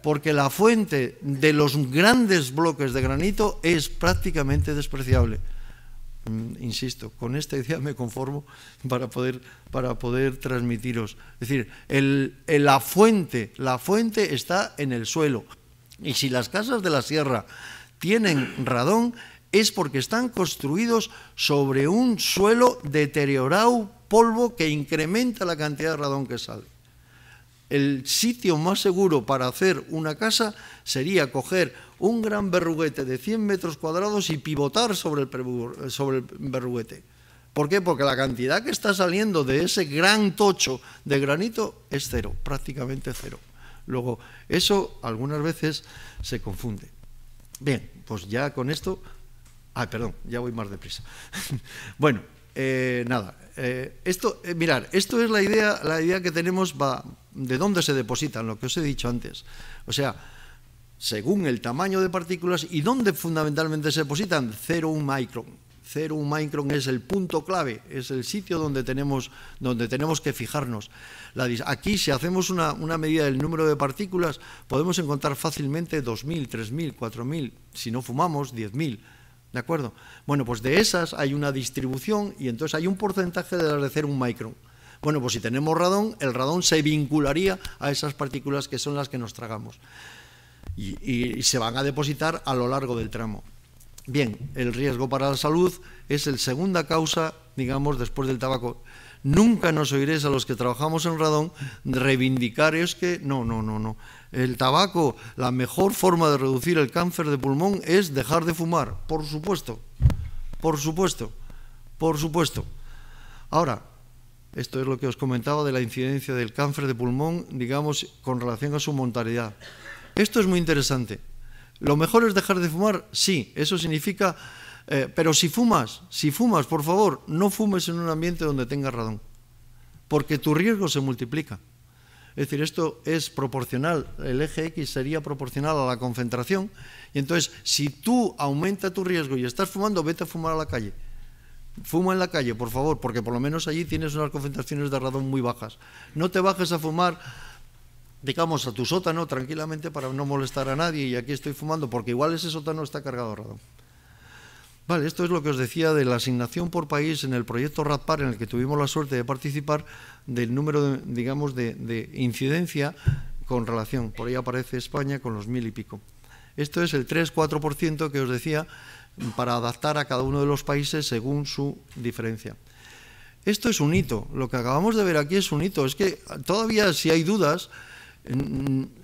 porque la fuente de los grandes bloques de granito es prácticamente despreciable. Insisto, con esta idea me conformo para poder transmitiros. Es decir, la fuente está en el suelo. Y si las casas de la sierra tienen radón, es porque están construidos sobre un suelo deteriorado, polvo, que incrementa la cantidad de radón que sale. El sitio más seguro para hacer una casa sería coger un gran berruguete de 100 metros cuadrados y pivotar sobre el berruguete. ¿Por qué? Porque la cantidad que está saliendo de ese gran tocho de granito es cero, prácticamente cero. Luego, eso algunas veces se confunde. Bien, pues ya con esto... Ah, perdón, ya voy más deprisa. Bueno, nada. Mirad, esto es la idea que tenemos de dónde se depositan, lo que os he dicho antes. O sea, según el tamaño de partículas y dónde fundamentalmente se depositan, 0,1 micrón. 0,1 micrón es el punto clave, es el sitio donde tenemos que fijarnos. Aquí, si hacemos una medida del número de partículas, podemos encontrar fácilmente 2.000, 3.000, 4.000, si no fumamos, 10.000. ¿De acuerdo? Bueno, pues de esas hay una distribución y entonces hay un porcentaje de las de 0,1 micrón. Bueno, pues si tenemos radón, el radón se vincularía a esas partículas que son las que nos tragamos y se van a depositar a lo largo del tramo. Bien, el riesgo para la salud es la segunda causa, digamos, después del tabaco. Nunca nos oiréis a los que trabajamos en radón reivindicar es que... No. El tabaco, la mejor forma de reducir el cáncer de pulmón es dejar de fumar, por supuesto. Ahora, Esto es lo que os comentaba de la incidencia del cáncer de pulmón, digamos, con relación a su mortalidad. Esto es muy interesante. ¿Lo mejor es dejar de fumar? Sí, eso significa... pero si fumas, por favor, no fumes en un ambiente donde tengas radón, porque tu riesgo se multiplica. Es decir, esto es proporcional, el eje X sería proporcional a la concentración, y entonces, si tú aumentas tu riesgo y estás fumando, vete a fumar a la calle. Fuma en la calle, por favor, porque por lo menos allí tienes unas concentraciones de radón muy bajas. No te bajes a fumar, digamos, a tu sótano tranquilamente para no molestar a nadie, y aquí estoy fumando, porque igual ese sótano está cargado de radón. Vale, esto es lo que os decía de la asignación por país en el proyecto RADPAR, en el que tuvimos la suerte de participar, del número, de incidencia con relación. Por ahí aparece España con los 1000 y pico. Esto es el 3-4% que os decía, para adaptar a cada uno de los países según su diferencia. Esto es un hito. Lo que acabamos de ver aquí es un hito. Es que todavía, si hay dudas,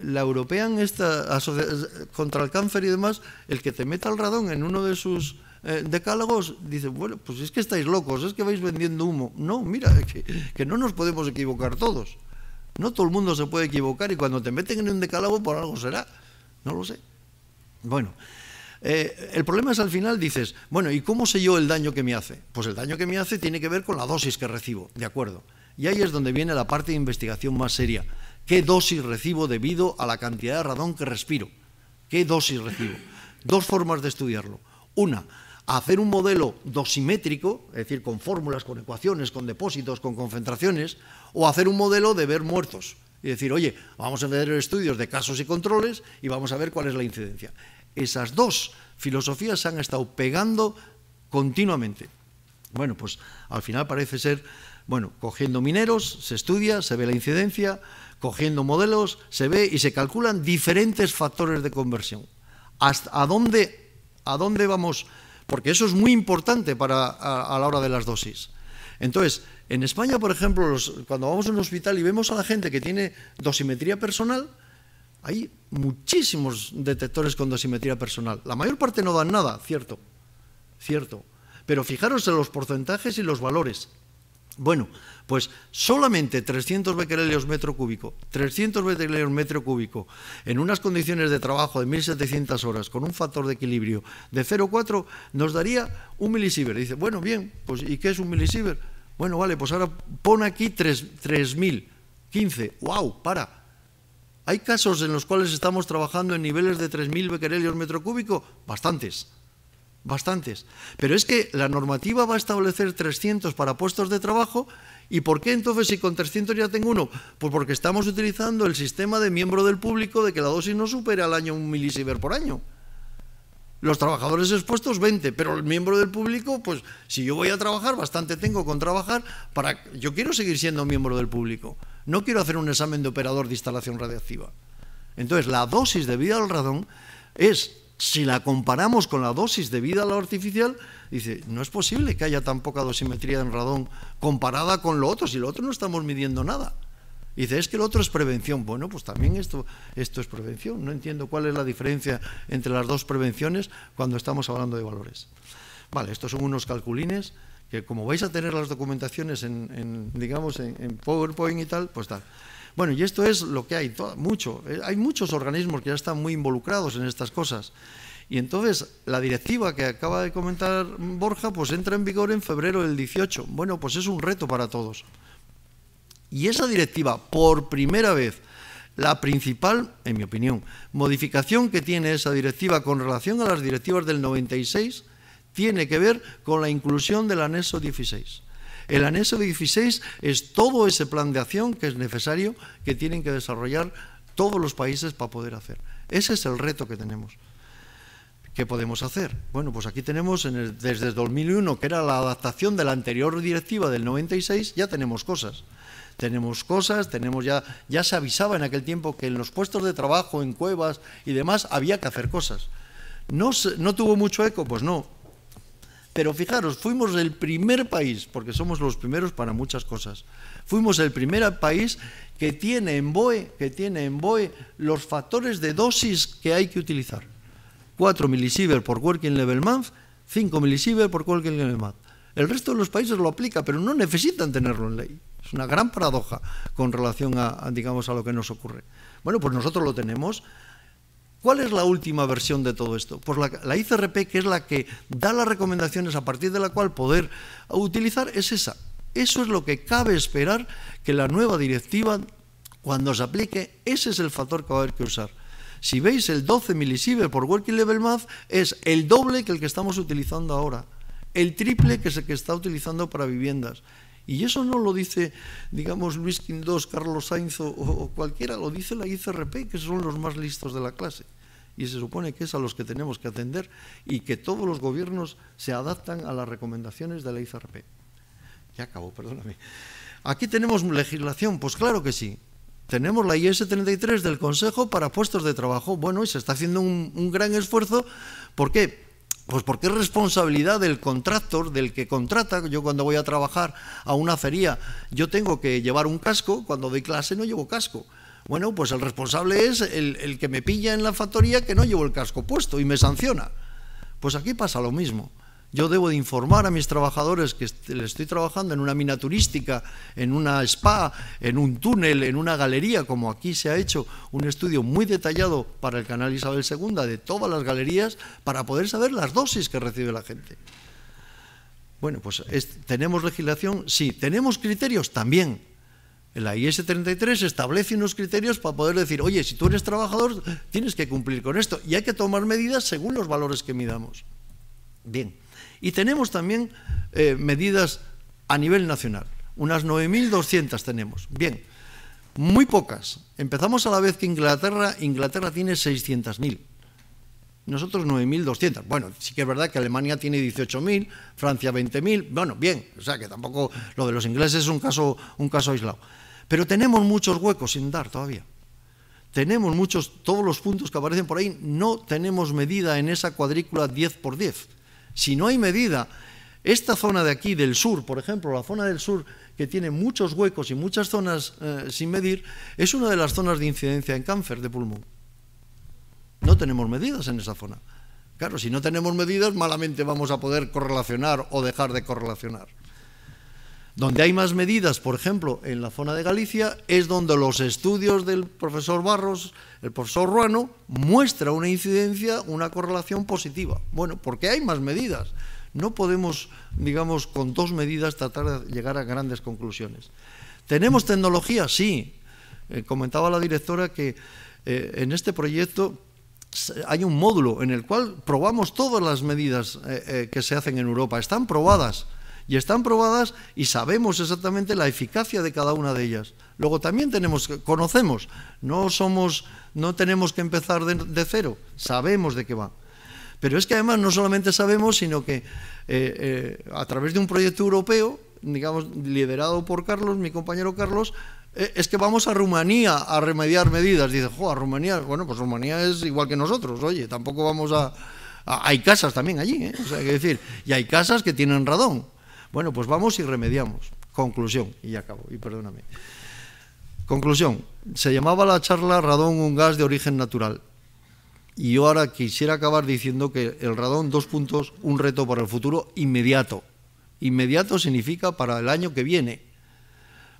la europea en esta asociación contra el cáncer y demás, el que te meta el radón en uno de sus... decálogos, dice, bueno, pues es que estáis locos, es que vais vendiendo humo. No, mira, que no nos podemos equivocar todos. No todo el mundo se puede equivocar, y cuando te meten en un decálogo por algo será. No lo sé. Bueno, el problema es al final dices, bueno, ¿y cómo sé yo el daño que me hace? Pues el daño que me hace tiene que ver con la dosis que recibo, ¿de acuerdo? Y ahí es donde viene la parte de investigación más seria. ¿Qué dosis recibo debido a la cantidad de radón que respiro? ¿Qué dosis recibo? Dos formas de estudiarlo. Una, hacer un modelo dosimétrico, es decir, con fórmulas, con ecuaciones, con depósitos, con concentraciones, o hacer un modelo de ver muertos y decir, oye, vamos a hacer estudios de casos y controles y vamos a ver cuál es la incidencia. Esas dos filosofías se han estado pegando continuamente. Bueno, pues al final parece ser, bueno, cogiendo mineros, se estudia, se ve la incidencia, cogiendo modelos, se ve y se calculan diferentes factores de conversión. ¿Hasta a dónde vamos? Porque eso es muy importante para, a la hora de las dosis. Entonces, en España, por ejemplo, cuando vamos a un hospital y vemos a la gente que tiene dosimetría personal, hay muchísimos detectores con dosimetría personal. La mayor parte no dan nada, cierto, cierto. Pero fijaros en los porcentajes y los valores. Bueno, pues solamente 300 becquerelios metro cúbico, 300 becquerelios metro cúbico, en unas condiciones de trabajo de 1.700 horas, con un factor de equilibrio de 0,4, nos daría 1 milisievert. Dice, bueno, bien, pues ¿y qué es 1 milisievert? Bueno, vale, pues ahora pon aquí 3.015. ¡Wow! ¡Para! ¿Hay casos en los cuales estamos trabajando en niveles de 3.000 becquerelios metro cúbico? Bastantes. Bastantes. Pero es que la normativa va a establecer 300 para puestos de trabajo. ¿Y por qué entonces si con 300 ya tengo uno? Pues porque estamos utilizando el sistema de miembro del público de que la dosis no supera al año 1 milisievert por año. Los trabajadores expuestos 20, pero el miembro del público, pues si yo voy a trabajar, bastante tengo con trabajar para... Yo quiero seguir siendo miembro del público. No quiero hacer un examen de operador de instalación radiactiva. Entonces, la dosis debida al radón es... Si la comparamos con la dosis debida a la artificial, dice, no es posible que haya tan poca dosimetría en radón comparada con lo otro, si lo otro no estamos midiendo nada. Dice, es que lo otro es prevención. Bueno, pues también esto es prevención. No entiendo cuál es la diferencia entre las dos prevenciones cuando estamos hablando de valores. Vale, estos son unos calculines que, como vais a tener las documentaciones en PowerPoint y tal, pues tal. Bueno, y esto es lo que hay, mucho. Hay muchos organismos que ya están muy involucrados en estas cosas. Y entonces, la directiva que acaba de comentar Borja, pues entra en vigor en febrero del 18. Bueno, pues es un reto para todos. Y esa directiva, por primera vez, la principal, en mi opinión, modificación que tiene esa directiva con relación a las directivas del 96, tiene que ver con la inclusión del anexo 16. El anexo 16 es todo ese plan de acción que es necesario, que tienen que desarrollar todos los países para poder hacer. Ese es el reto que tenemos. ¿Qué podemos hacer? Bueno, pues aquí tenemos, desde el 2001, que era la adaptación de la anterior directiva del 96, ya tenemos cosas. Ya se avisaba en aquel tiempo que en los puestos de trabajo, en cuevas y demás, había que hacer cosas. ¿No tuvo mucho eco? Pues no. Pero fijaros, fuimos el primer país, porque somos los primeros para muchas cosas, fuimos el primer país que tiene en BOE, los factores de dosis que hay que utilizar. 4 milisievert por working level month, 5 milisievert por working level month. El resto de los países lo aplica, pero no necesitan tenerlo en ley. Es una gran paradoja con relación a, digamos, a lo que nos ocurre. Bueno, pues nosotros lo tenemos. ¿Cuál es la última versión de todo esto? Pues la ICRP, que es la que da las recomendaciones a partir de la cual poder utilizar, es esa. Eso es lo que cabe esperar que la nueva directiva, cuando se aplique, ese es el factor que va a haber que usar. Si veis, el 12 milisievert por Working Level Math es el doble que el que estamos utilizando ahora, el triple que es el que está utilizando para viviendas. Y eso no lo dice, digamos, Luis Quindós, Carlos Sainz o cualquiera, lo dice la ICRP, que son los más listos de la clase. Y se supone que es a los que tenemos que atender y que todos los gobiernos se adaptan a las recomendaciones de la ICRP. Ya acabo, perdóname. ¿Aquí tenemos legislación? Pues claro que sí. Tenemos la IS 33 del Consejo para puestos de trabajo. Bueno, y se está haciendo un gran esfuerzo. ¿Por qué? Pues porque es responsabilidad del contractor, del que contrata. Yo cuando voy a trabajar a una acería, yo tengo que llevar un casco. Cuando doy clase no llevo casco. Bueno, pues el responsable es el que me pilla en la factoría que no llevo el casco puesto y me sanciona. Pues aquí pasa lo mismo. Yo debo de informar a mis trabajadores que le estoy trabajando en una mina turística, en una spa, en un túnel, en una galería, como aquí se ha hecho un estudio muy detallado para el Canal Isabel II de todas las galerías, para poder saber las dosis que recibe la gente. Bueno, pues ¿tenemos legislación? Sí. ¿Tenemos criterios? También. La IS 33 establece unos criterios para poder decir, oye, si tú eres trabajador, tienes que cumplir con esto, y hay que tomar medidas según los valores que midamos. Bien. Y tenemos también medidas a nivel nacional, unas 9.200 tenemos. Bien, muy pocas. Empezamos a la vez que Inglaterra tiene 600.000, nosotros 9.200. Bueno, sí que es verdad que Alemania tiene 18.000, Francia 20.000, bueno, bien, o sea que tampoco lo de los ingleses es un caso aislado. Pero tenemos muchos huecos sin dar todavía. Tenemos muchos, todos los puntos que aparecen por ahí, no tenemos medida en esa cuadrícula 10×10. Si no hay medida, esta zona de aquí, del sur, por ejemplo, la zona del sur, que tiene muchos huecos y muchas zonas sin medir, es una de las zonas de incidencia en cáncer de pulmón. No tenemos medidas en esa zona. Claro, si no tenemos medidas, malamente vamos a poder correlacionar o dejar de correlacionar. Donde hay más medidas, por ejemplo, en la zona de Galicia, es donde los estudios del profesor Barros, el profesor Ruano, muestra una incidencia, una correlación positiva. Bueno, porque hay más medidas. No podemos, digamos, con dos medidas tratar de llegar a grandes conclusiones. ¿Tenemos tecnología? Sí. Comentaba la directora que en este proyecto hay un módulo en el cual probamos todas las medidas que se hacen en Europa. Están probadas. Y están probadas y sabemos exactamente la eficacia de cada una de ellas. Luego también conocemos, no tenemos que empezar de cero, sabemos de qué va. Pero es que además no solamente sabemos, sino que a través de un proyecto europeo, digamos, liderado por Carlos, mi compañero Carlos, es que vamos a Rumanía a remediar medidas. Dice, jo, a Rumanía, bueno, pues Rumanía es igual que nosotros, oye, tampoco vamos a... Hay casas también allí, ¿eh? O sea, hay que decir, y hay casas que tienen radón. Bueno, pues vamos y remediamos. Conclusión, y ya acabo, y perdóname. Conclusión, se llamaba la charla Radón, un gas de origen natural. Y yo ahora quisiera acabar diciendo que el radón, dos puntos, un reto para el futuro inmediato. Inmediato significa para el año que viene.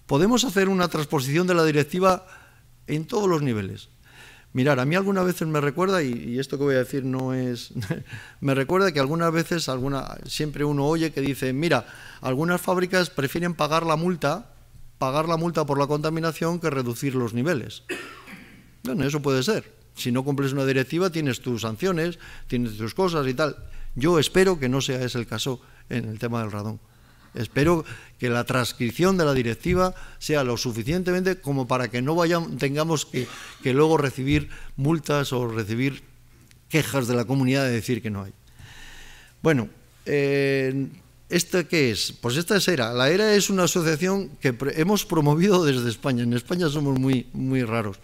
Podemos hacer una transposición de la directiva en todos los niveles. Mirar, a mí algunas veces me recuerda, y esto que voy a decir no es... me recuerda que algunas veces, siempre uno oye que dice, mira, algunas fábricas prefieren pagar la multa por la contaminación que reducir los niveles. Bueno, eso puede ser. Si no cumples una directiva tienes tus sanciones, tienes tus cosas y tal. Yo espero que no sea ese el caso en el tema del radón. Espero que la transcripción de la directiva sea lo suficientemente como para que no tengamos que luego recibir multas o recibir quejas de la comunidad de decir que no hay. Bueno, ¿esta qué es? Pues esta es ERA. La ERA es una asociación que hemos promovido desde España. En España somos muy raros,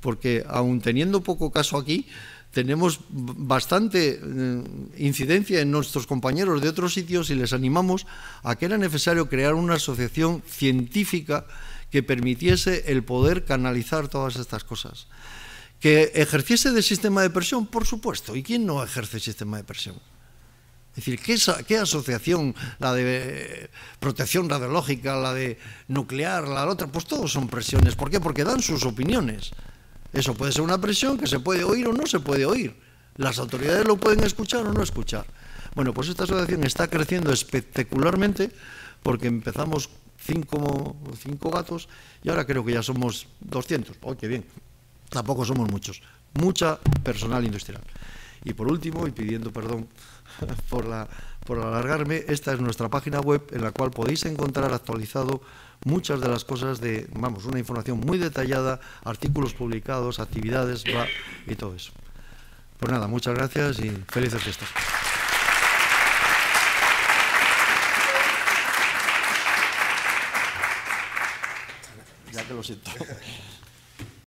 porque aun teniendo poco caso aquí, tenemos bastante incidencia en nuestros compañeros de otros sitios y les animamos a que era necesario crear una asociación científica que permitiese el poder canalizar todas estas cosas. Que ejerciese de sistema de presión, por supuesto. ¿Y quién no ejerce sistema de presión? Es decir, ¿qué asociación? La de protección radiológica, la de nuclear, la otra, pues todos son presiones. ¿Por qué? Porque dan sus opiniones. Eso puede ser una presión que se puede oír o no se puede oír. Las autoridades lo pueden escuchar o no escuchar. Bueno, pues esta asociación está creciendo espectacularmente porque empezamos 5 gatos y ahora creo que ya somos 200. ¡Oh, qué bien! Tampoco somos muchos. Mucha personal industrial. Y por último, y pidiendo perdón por alargarme, esta es nuestra página web en la cual podéis encontrar actualizado muchas de las cosas de, vamos, una información muy detallada, artículos publicados, actividades, bla, y todo eso. Pues nada, muchas gracias y felices fiestas. Ya te lo siento.